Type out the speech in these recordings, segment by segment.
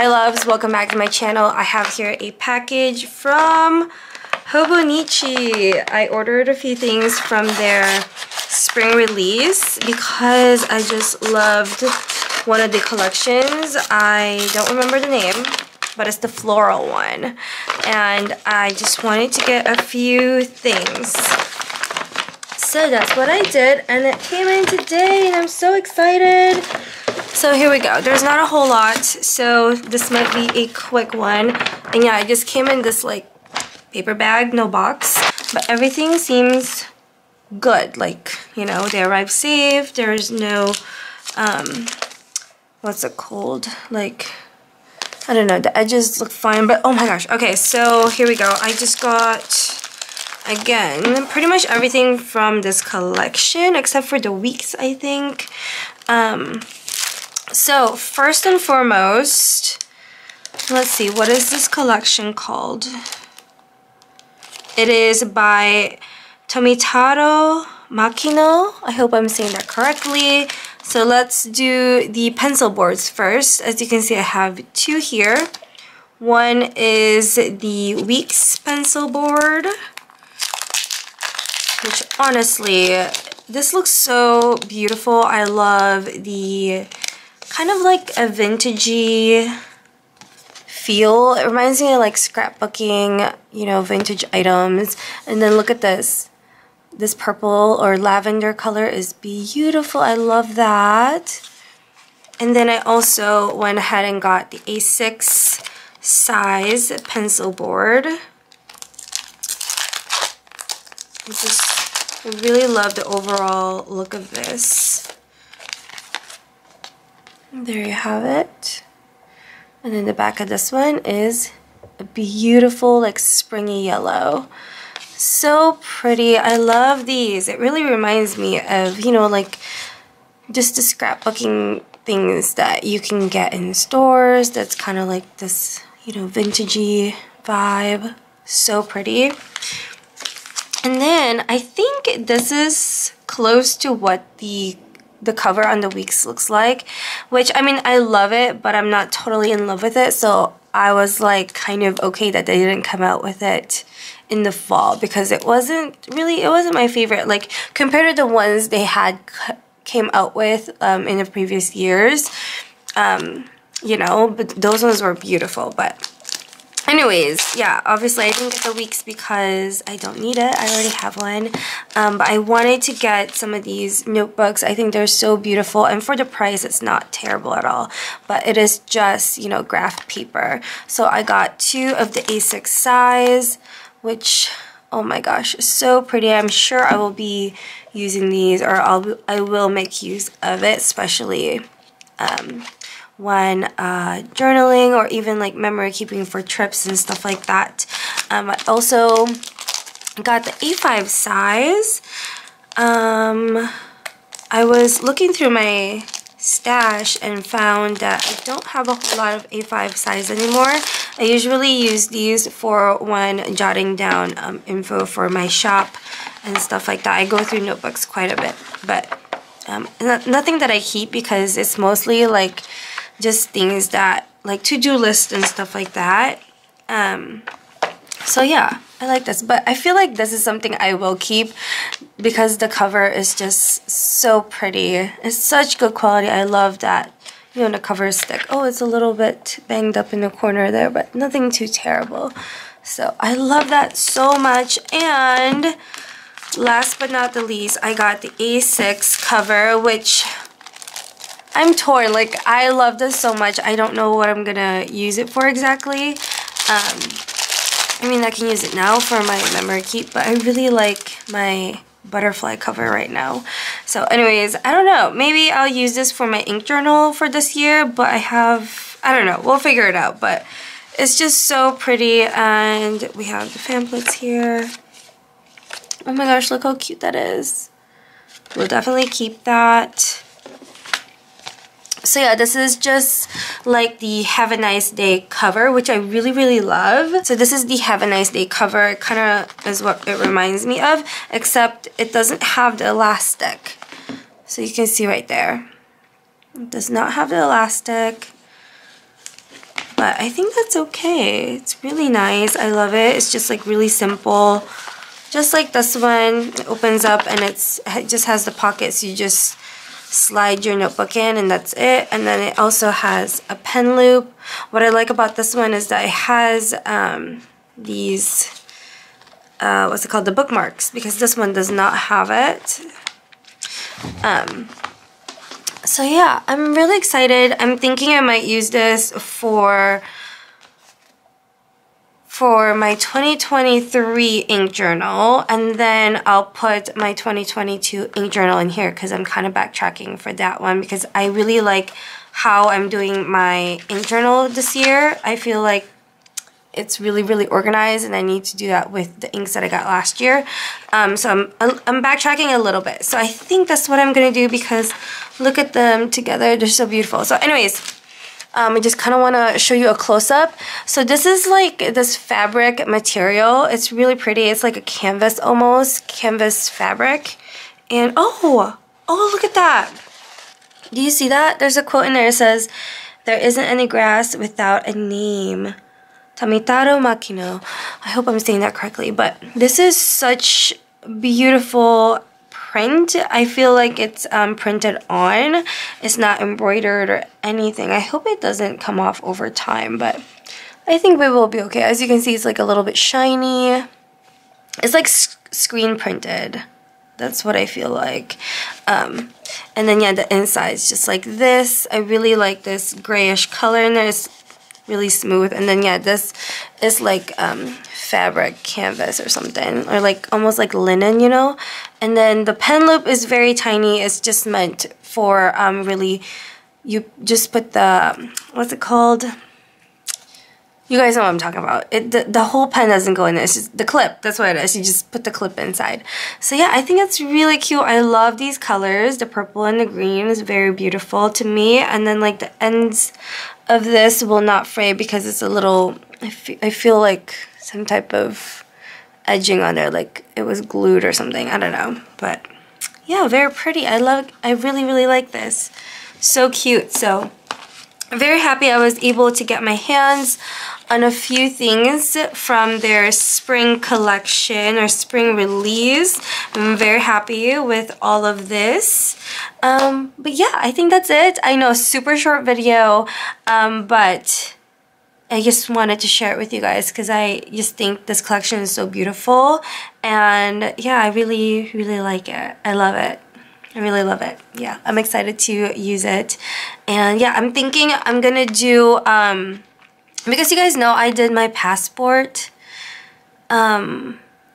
Hi loves, welcome back to my channel. I have here a package from Hobonichi. I ordered a few things from their spring release because I just loved one of the collections. I don't remember the name, but it's the floral one. And I just wanted to get a few things. So that's what I did, and it came in today and I'm so excited. So here we go. There's not a whole lot, so this might be a quick one. And yeah, it just came in this like paper bag, no box, but everything seems good. Like, you know, they arrived safe. There's no, what's it called? Like, I don't know, the edges look fine, but oh my gosh. Okay, so here we go. I just got, again, pretty much everything from this collection except for the weeks, I think. So first and foremost, let's see, what is this collection called? It is by Tomitaro Makino. I hope I'm saying that correctly. So let's do the pencil boards first. As you can see, I have two here. One is the Weeks pencil board, which honestly, this looks so beautiful. I love the kind of like a vintagey feel. It reminds me of like scrapbooking, you know, vintage items. And then look at this. This purple or lavender color is beautiful. I love that. And then I also went ahead and got the A6 size pencil board. I really love the overall look of this. There you have it. And then the back of this one is a beautiful like springy yellow. So pretty. I love these. It really reminds me of, you know, like just the scrapbooking things that you can get in stores. That's kind of like this, you know, vintagey vibe. So pretty. And then I think this is close to what the cover on the Weeks looks like, which, I mean, I love it, but I'm not totally in love with it. So I was like kind of okay that they didn't come out with it in the fall, because it wasn't my favorite. Like compared to the ones they had came out with in the previous years, you know, but those ones were beautiful. But anyways, yeah, obviously I didn't get the Weeks because I don't need it. I already have one. But I wanted to get some of these notebooks. I think they're so beautiful. And for the price, it's not terrible at all. But it is just, you know, graph paper. So I got two of the A6 size, which, oh my gosh, is so pretty. I'm sure I will be using these, or I will make use of it, especially when journaling or even like memory keeping for trips and stuff like that. I also got the A5 size. I was looking through my stash and found that I don't have a whole lot of A5 size anymore. I usually use these for when jotting down info for my shop and stuff like that. I go through notebooks quite a bit, but nothing that I keep, because it's mostly like just things that, like to-do lists and stuff like that. So yeah, I like this. But I feel like this is something I will keep because the cover is just so pretty. It's such good quality. I love that, you know, the cover stick. Oh, it's a little bit banged up in the corner there, but nothing too terrible. So I love that so much. And last but not the least, I got the A6 cover, which I'm torn. Like, I love this so much. I don't know what I'm gonna use it for exactly. I mean, I can use it now for my memory keep, but I really like my butterfly cover right now. So anyways, I don't know. Maybe I'll use this for my ink journal for this year, but I don't know. We'll figure it out, but it's just so pretty. And we have the pamphlets here. Oh my gosh, look how cute that is. We'll definitely keep that. So yeah, this is just like the Have a Nice Day cover, which I really, really love. So this is the Have a Nice Day cover. It kind of is what it reminds me of, except it doesn't have the elastic. So you can see right there. It does not have the elastic. But I think that's okay. It's really nice. I love it. It's just like really simple. Just like this one, it opens up and it just has the pockets. You just slide your notebook in and that's it. And then it also has a pen loop. What I like about this one is that it has these, what's it called, the bookmarks, because this one does not have it. So yeah, I'm really excited. I'm thinking I might use this for my 2023 ink journal, and then I'll put my 2022 ink journal in here because I'm kind of backtracking for that one because I really like how I'm doing my ink journal this year. I feel like it's really, really organized, and I need to do that with the inks that I got last year. So I'm backtracking a little bit. So I think that's what I'm going to do because look at them together. They're so beautiful. So anyways, I just kind of want to show you a close-up. So this is like this fabric material. It's really pretty. It's like a canvas almost, canvas fabric. And oh, look at that. Do you see that? There's a quote in there that says, "There isn't any grass without a name." Tomitaro Makino. I hope I'm saying that correctly, but this is such beautiful print. I feel like it's printed on. It's not embroidered or anything. I hope it doesn't come off over time, but I think we will be okay. As you can see, it's like a little bit shiny. It's like screen printed. That's what I feel like. And then yeah, the inside's just like this. I really like this grayish color in there. It's really smooth, and then yeah, this is like fabric canvas or something, or like almost like linen, you know. And then the pen loop is very tiny. It's just meant for really, you just put the, what's it called, you guys know what I'm talking about. The whole pen doesn't go in there. It's just the clip. That's what it is. You just put the clip inside. So yeah, I think it's really cute. I love these colors. The purple and the green is very beautiful to me. And then like the ends of this will not fray because it's a little, I feel like some type of edging on there. Like it was glued or something. I don't know. But yeah, very pretty. I really, really like this. So cute. So I'm very happy I was able to get my hands on a few things from their spring collection or spring release. I'm very happy with all of this. But yeah, I think that's it. I know, super short video, but I just wanted to share it with you guys because I just think this collection is so beautiful. And yeah, I really, really like it. I love it. I really love it. Yeah, I'm excited to use it. And yeah, I'm thinking I'm gonna do, because you guys know I did my passport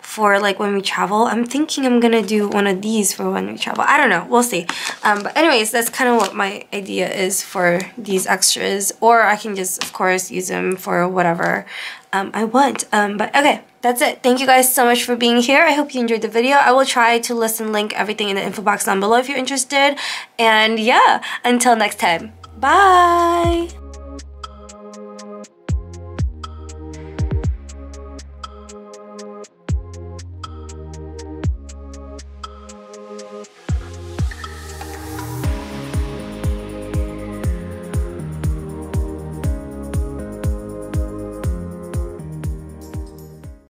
for like when we travel. I'm thinking I'm gonna do one of these for when we travel. I don't know, we'll see. But anyways, that's kind of what my idea is for these extras, or I can just, of course, use them for whatever I want. But okay. That's it. Thank you guys so much for being here. I hope you enjoyed the video. I will try to list and link everything in the info box down below if you're interested. And yeah, until next time. Bye!